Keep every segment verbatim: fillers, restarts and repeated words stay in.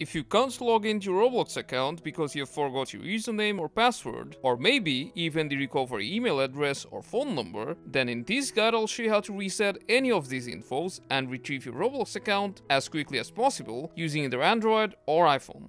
If you can't log into your Roblox account because you forgot your username or password, or maybe even the recovery email address or phone number, then in this guide I'll show you how to reset any of these infos and retrieve your Roblox account as quickly as possible using either Android or iPhone.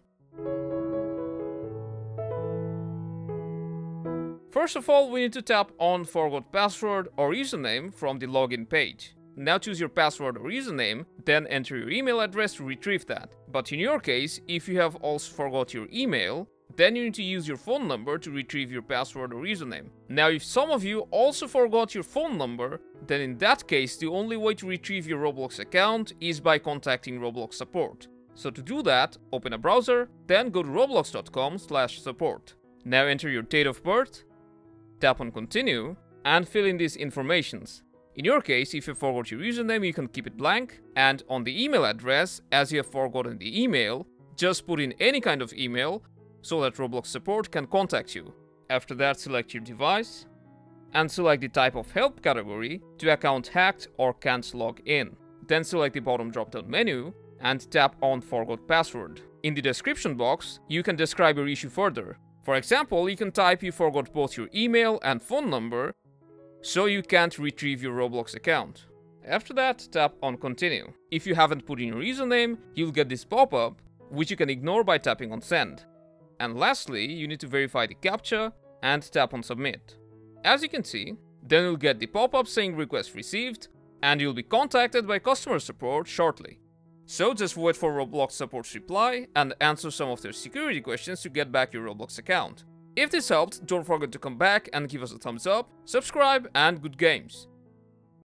First of all, we need to tap on Forgot Password or Username from the login page. Now choose your password or username, then enter your email address to retrieve that. But in your case, if you have also forgot your email, then you need to use your phone number to retrieve your password or username. Now if some of you also forgot your phone number, then in that case the only way to retrieve your Roblox account is by contacting Roblox support. So to do that, open a browser, then go to roblox dot com slash support. Now enter your date of birth, tap on continue, and fill in these informations. In your case, if you forgot your username, you can keep it blank, and on the email address, as you have forgotten the email, just put in any kind of email so that Roblox support can contact you. After that, select your device and select the type of help category to account hacked or can't log in. Then select the bottom drop-down menu and tap on forgot password. In the description box, you can describe your issue further. For example, you can type you forgot both your email and phone number, so you can't retrieve your Roblox account. After that, tap on continue. If you haven't put in your username, you'll get this pop-up, which you can ignore by tapping on send. And lastly, you need to verify the captcha and tap on submit. As you can see, then you'll get the pop-up saying request received, and you'll be contacted by customer support shortly. So just wait for Roblox support's reply and answer some of their security questions to get back your Roblox account. If this helped, don't forget to come back and give us a thumbs up, subscribe, and good games!